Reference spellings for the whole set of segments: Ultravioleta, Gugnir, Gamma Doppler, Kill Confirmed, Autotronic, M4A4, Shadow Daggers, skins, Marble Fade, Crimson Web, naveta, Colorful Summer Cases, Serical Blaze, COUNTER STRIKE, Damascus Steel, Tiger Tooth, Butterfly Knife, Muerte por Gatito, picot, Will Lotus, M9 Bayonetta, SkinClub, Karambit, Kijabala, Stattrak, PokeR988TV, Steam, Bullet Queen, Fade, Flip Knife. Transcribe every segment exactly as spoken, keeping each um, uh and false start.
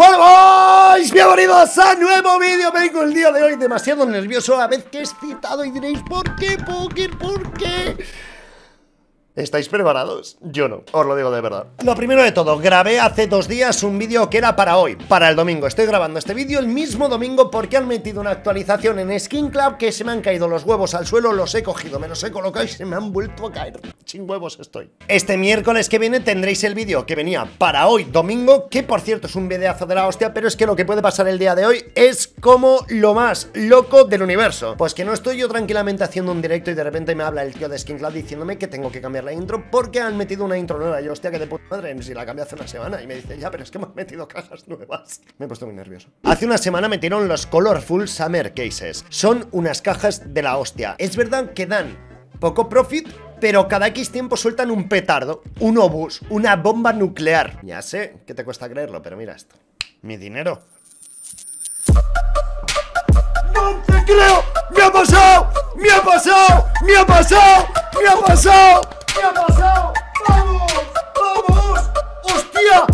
¡Bueno, boys! Bienvenidos a nuevo vídeo. Vengo el día de hoy demasiado nervioso, a vez que excitado, y diréis ¿por qué, Poker? ¿Por qué? ¿Estáis preparados? Yo no, os lo digo de verdad. Lo primero de todo, grabé hace dos días un vídeo que era para hoy, para el domingo. Estoy grabando este vídeo el mismo domingo porque han metido una actualización en SkinClub que se me han caído los huevos al suelo, los he cogido, me los he colocado y se me han vuelto a caer. Sin huevos estoy. Este miércoles que viene tendréis el vídeo que venía para hoy, domingo, que por cierto es un videazo de la hostia, pero es que lo que puede pasar el día de hoy es como lo más loco del universo. Pues que no estoy yo tranquilamente haciendo un directo y de repente me habla el tío de SkinClub diciéndome que tengo que cambiar la intro porque han metido una intro nueva. Yo, hostia, que de puta madre, si la cambié hace una semana. Y me dice, ya, pero es que hemos metido cajas nuevas. Me he puesto muy nervioso. Hace una semana metieron los Colorful Summer Cases. Son unas cajas de la hostia. Es verdad que dan poco profit, pero cada X tiempo sueltan un petardo, un obús, una bomba nuclear. Ya sé que te cuesta creerlo, pero mira esto. Mi dinero. ¡No te creo! ¡Me ha pasado! ¡Me ha pasado! ¡Me ha pasado! ¡Me ha pasado! ¿Qué ha pasado? ¡Vamos! ¡Vamos! ¡Hostia!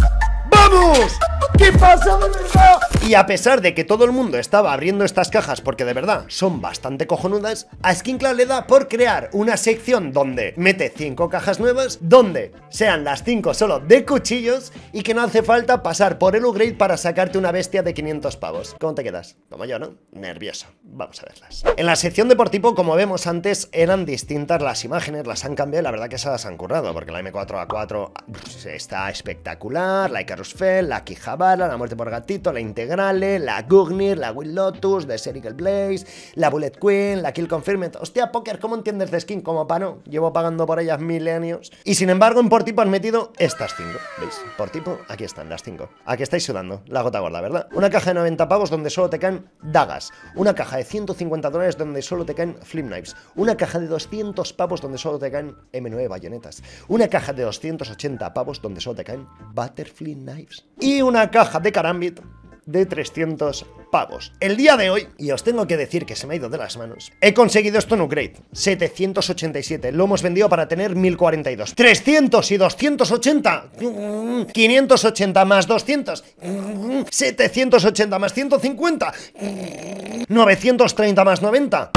¡Vamos! ¿Qué pasa de verdad? Y a pesar de que todo el mundo estaba abriendo estas cajas porque de verdad son bastante cojonudas, a SkinClub le da por crear una sección donde mete cinco cajas nuevas, donde sean las cinco solo de cuchillos y que no hace falta pasar por el upgrade para sacarte una bestia de quinientos pavos. ¿Cómo te quedas? Como yo, ¿no? Nervioso. Vamos a verlas. En la sección de por tipo, como vemos antes, eran distintas las imágenes, las han cambiado y la verdad que se las han currado porque la M cuatro A cuatro está espectacular, la Icarus Fell, la Kijabala, la Muerte por Gatito, la Integrale, la Gugnir, la Will Lotus, de Serical Blaze, la Bullet Queen, la Kill Confirmed. Hostia, Poker, ¿cómo entiendes de skin? Como pa' no, llevo pagando por ellas milenios. Y sin embargo, en por tipo han metido estas cinco. ¿Veis? Por tipo, aquí están las cinco. Aquí estáis sudando, la gota gorda, ¿verdad? Una caja de noventa pavos donde solo te caen dagas. Una caja de ciento cincuenta dólares donde solo te caen Flip Knives. Una caja de doscientos pavos donde solo te caen M nueve Bayonetas. Una caja de doscientos ochenta pavos donde solo te caen Butterfly Knives. Y una caja caja de Karambit de trescientos pavos. El día de hoy, y os tengo que decir que se me ha ido de las manos, he conseguido esto en upgrade, setecientos ochenta y siete, lo hemos vendido para tener mil cuarenta y dos, trescientos y doscientos ochenta, quinientos ochenta más doscientos, setecientos ochenta más ciento cincuenta, novecientos treinta más noventa,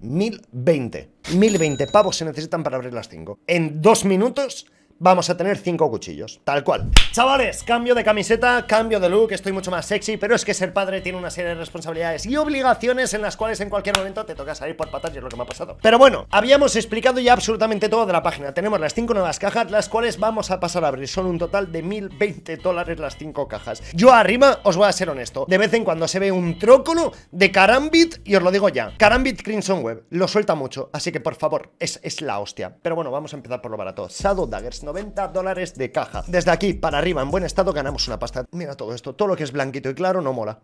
mil veinte, mil veinte pavos se necesitan para abrir las cinco. En dos minutos vamos a tener cinco cuchillos, tal cual. Chavales, cambio de camiseta, cambio de look, estoy mucho más sexy, pero es que ser padre tiene una serie de responsabilidades y obligaciones en las cuales en cualquier momento te toca salir por patas, y es lo que me ha pasado. Pero bueno, habíamos explicado ya absolutamente todo de la página. Tenemos las cinco nuevas cajas, las cuales vamos a pasar a abrir. Son un total de mil veinte dólares las cinco cajas. Yo arriba, os voy a ser honesto, de vez en cuando se ve un trócolo de Karambit, y os lo digo ya, Karambit Crimson Web, lo suelta mucho, así que por favor, es, es la hostia. Pero bueno, vamos a empezar por lo barato. Shadow Daggers, noventa dólares de caja. Desde aquí para arriba, en buen estado, ganamos una pasta. Mira todo esto, todo lo que es blanquito y claro no mola.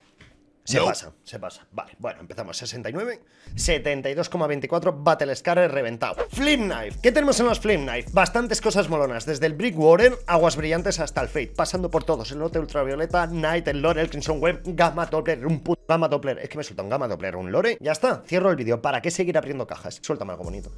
Se no. pasa, se pasa. Vale, bueno, empezamos. sesenta y nueve, setenta y dos coma veinticuatro, Battle Scar reventado. Flip Knife. ¿Qué tenemos en los Flip Knife? Bastantes cosas molonas. Desde el Brick Warren, Aguas Brillantes, hasta el Fade. Pasando por todos. El lote Ultravioleta, Night, el Lore, el Crimson Web, Gamma Doppler, un puto Gamma Doppler. Es que me suelta un Gamma Doppler, un Lore. Ya está, cierro el vídeo. ¿Para qué seguir abriendo cajas? Suéltame algo bonito.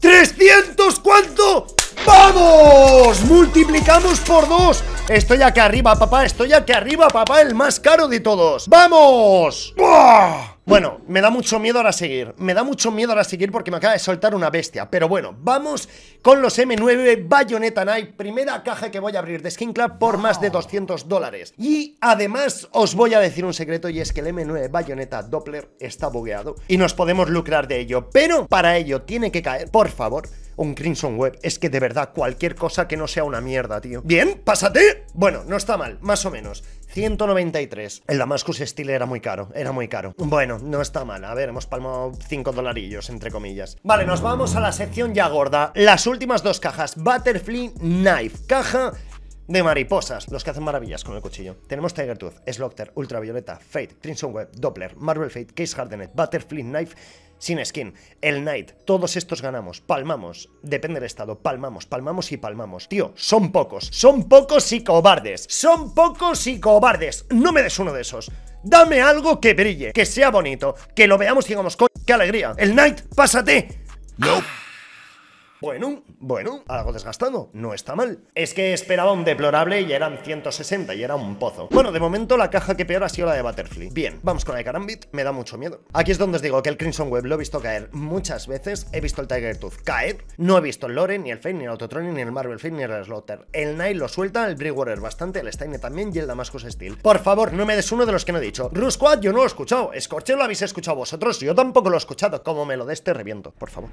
¡trescientos cuánto! ¡Vamos! ¡Multiplicamos por dos! Estoy aquí arriba, papá, estoy aquí arriba, papá, el más caro de todos. ¡Vamos! ¡Buah! Bueno, me da mucho miedo ahora seguir, me da mucho miedo ahora seguir porque me acaba de soltar una bestia. Pero bueno, vamos con los M nueve Bayonetta Knife, primera caja que voy a abrir de SkinClub por más de doscientos dólares. Y además os voy a decir un secreto, y es que el M nueve Bayonetta Doppler está bugueado y nos podemos lucrar de ello. Pero para ello tiene que caer, por favor, un Crimson Web. Es que de verdad, cualquier cosa que no sea una mierda, tío. Bien, pásate. Bueno, no está mal, más o menos. ciento noventa y tres. El Damascus Steel era muy caro, era muy caro. Bueno, no está mal. A ver, hemos palmado cinco dolarillos, entre comillas. Vale, nos vamos a la sección ya gorda. Las últimas dos cajas. Butterfly Knife. Caja de mariposas, los que hacen maravillas con el cuchillo. Tenemos Tiger Tooth, Slaughter, Ultravioleta, Fade, Crimson Web, Doppler, Marble Fade, Case Hardened, Butterfly Knife sin skin, el Knight. Todos estos ganamos, palmamos, depende del estado, palmamos, palmamos y palmamos. Tío, son pocos, son pocos y cobardes, son pocos y cobardes. No me des uno de esos. Dame algo que brille, que sea bonito, que lo veamos y digamos, coño, qué alegría. El Knight, pásate. No. Bueno, bueno, algo desgastado, no está mal. Es que esperaba un deplorable y eran ciento sesenta y era un pozo. Bueno, de momento la caja que peor ha sido la de Butterfly. Bien, vamos con la de Karambit, me da mucho miedo. Aquí es donde os digo que el Crimson Web lo he visto caer muchas veces. He visto el Tiger Tooth caer, no he visto el Lore, ni el Fade, ni el Autotronic, ni el Marble Fade, ni el Slaughter. El Nile lo suelta, el Breakwater bastante, el Steiner también y el Damascus Steel. Por favor, no me des uno de los que no he dicho. Rusquad yo no lo he escuchado, Scorcher lo habéis escuchado vosotros, yo tampoco lo he escuchado. Como me lo des te reviento, por favor.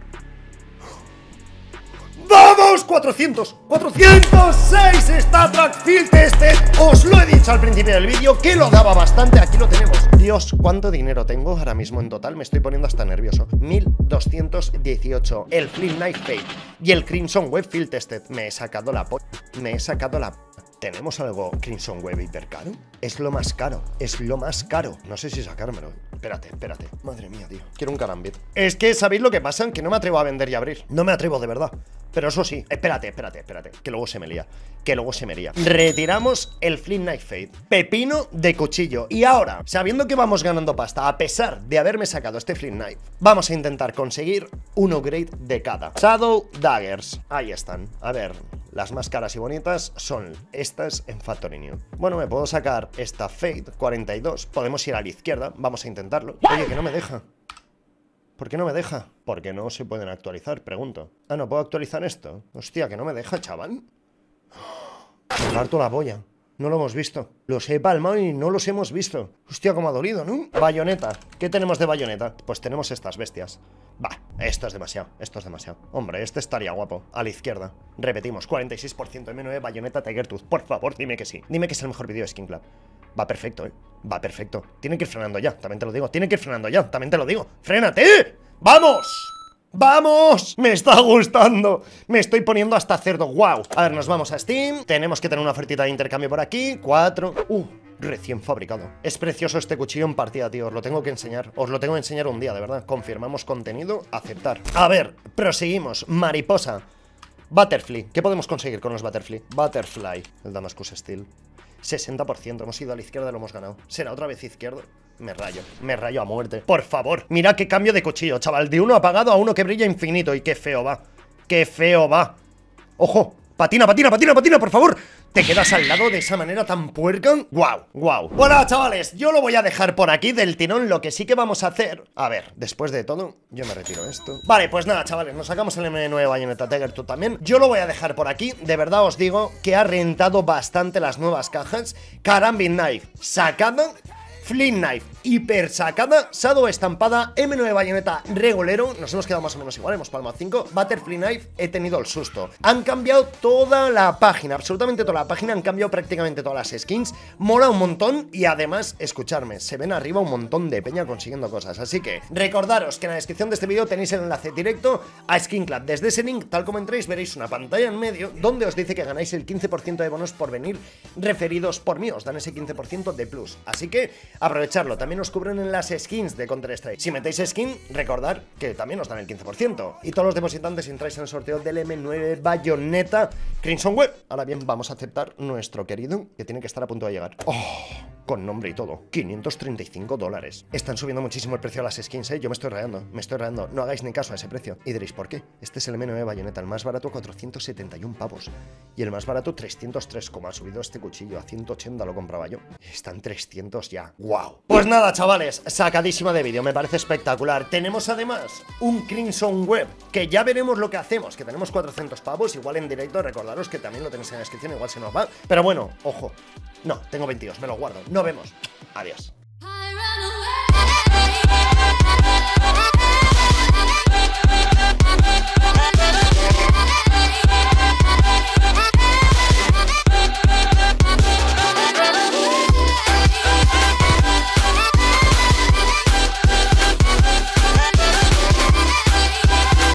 ¡Vamos! ¡cuatrocientos! ¡cuatrocientos seis! Stattrak Field Tested. Os lo he dicho al principio del vídeo que lo daba bastante, aquí lo tenemos. Dios, cuánto dinero tengo ahora mismo en total, me estoy poniendo hasta nervioso. mil doscientos dieciocho, el Flip Knife Fade y el Crimson Web Field Tested. Me he sacado la po... Me he sacado la... ¿Tenemos algo Crimson Web hipercaro? Es lo más caro, es lo más caro. No sé si sacármelo. Espérate, espérate. Madre mía, tío. Quiero un Karambit. Es que, ¿sabéis lo que pasa? Que no me atrevo a vender y abrir. No me atrevo, de verdad. Pero eso sí, espérate, espérate, espérate, que luego se me lía, que luego se me lía. Retiramos el Flip Knife Fade, pepino de cuchillo. Y ahora, sabiendo que vamos ganando pasta, a pesar de haberme sacado este Flip Knife, vamos a intentar conseguir un upgrade de cada. Shadow Daggers, ahí están. A ver, las más caras y bonitas son estas en Factory New. Bueno, me puedo sacar esta Fade cuarenta y dos, podemos ir a la izquierda, vamos a intentarlo. Oye, que no me deja. ¿Por qué no me deja? Porque no se pueden actualizar, pregunto. Ah, ¿no puedo actualizar esto? Hostia, que no me deja, chaval. Me parto la polla. No lo hemos visto. Los he palmado y no los hemos visto. Hostia, cómo ha dolido, ¿no? Bayonetta. ¿Qué tenemos de Bayonetta? Pues tenemos estas bestias. Va, esto es demasiado, esto es demasiado. Hombre, este estaría guapo. A la izquierda. Repetimos, cuarenta y seis por ciento M nueve Bayonetta Tiger Tooth. Por favor, dime que sí. Dime que es el mejor vídeo de SkinClub. Va perfecto, eh. Va perfecto. Tienen que ir frenando ya, también te lo digo. Tienen que ir frenando ya, también te lo digo. ¡Frénate! ¡Vamos! ¡Vamos! ¡Me está gustando! Me estoy poniendo hasta cerdo. ¡Wow! A ver, nos vamos a Steam. Tenemos que tener una ofertita de intercambio por aquí. Cuatro. ¡Uh! Recién fabricado. Es precioso este cuchillo en partida, tío. Os lo tengo que enseñar. Os lo tengo que enseñar un día, de verdad. Confirmamos contenido. Aceptar. A ver, proseguimos. Mariposa. Butterfly. ¿Qué podemos conseguir con los Butterfly? Butterfly. El Damascus Steel. sesenta por ciento. Hemos ido a la izquierda y lo hemos ganado. ¿Será otra vez izquierda? Me rayo. Me rayo a muerte. Por favor. Mira qué cambio de cuchillo, chaval. De uno apagado a uno que brilla infinito. Y qué feo va. Qué feo va. Ojo. Patina, patina, patina, patina, por favor. ¿Te quedas al lado de esa manera tan puerca? ¡Guau! ¡Guau! Bueno, chavales, yo lo voy a dejar por aquí del tirón. Lo que sí que vamos a hacer... A ver, después de todo, yo me retiro esto. Vale, pues nada, chavales, nos sacamos el M nueve Bayonetta Tiger Tooth también. Yo lo voy a dejar por aquí. De verdad os digo que ha rentado bastante las nuevas cajas. Karambit Knife sacada, Flip Knife hiper sacada, Shadow estampada, M nueve Bayonetta regulero, nos hemos quedado más o menos igual, hemos palmado cinco, Butterfly Knife, he tenido el susto. Han cambiado toda la página, absolutamente toda la página, han cambiado prácticamente todas las skins, mola un montón y además, escuchadme, se ven arriba un montón de peña consiguiendo cosas, así que recordaros que en la descripción de este vídeo tenéis el enlace directo a SkinClub. Desde ese link, tal como entréis, veréis una pantalla en medio donde os dice que ganáis el quince por ciento de bonos por venir referidos por mí, os dan ese quince por ciento de plus, así que aprovecharlo. También nos cubren en las skins de Counter-Strike. Si metéis skin, recordad que también os dan el quince por ciento. Y todos los depositantes entráis en el sorteo del M nueve Bayonetta Crimson Web. Ahora bien, vamos a aceptar nuestro querido, que tiene que estar a punto de llegar. ¡Oh! Con nombre y todo. quinientos treinta y cinco dólares. Están subiendo muchísimo el precio de las skins, ¿eh? Yo me estoy rayando, me estoy rayando. No hagáis ni caso a ese precio. Y diréis, ¿por qué? Este es el M nueve Bayonetta, el más barato, cuatrocientos setenta y un pavos. Y el más barato, trescientos tres, como ha subido este cuchillo. A ciento ochenta lo compraba yo. Están trescientos ya. ¡Wow! Pues nada, chavales, sacadísima de vídeo, me parece espectacular. Tenemos además un Crimson Web, que ya veremos lo que hacemos, que tenemos cuatrocientos pavos, igual en directo, recordaros que también lo tenéis en la descripción, igual se nos va. Pero bueno, ojo, no, tengo veintidós, me lo guardo, nos vemos, adiós.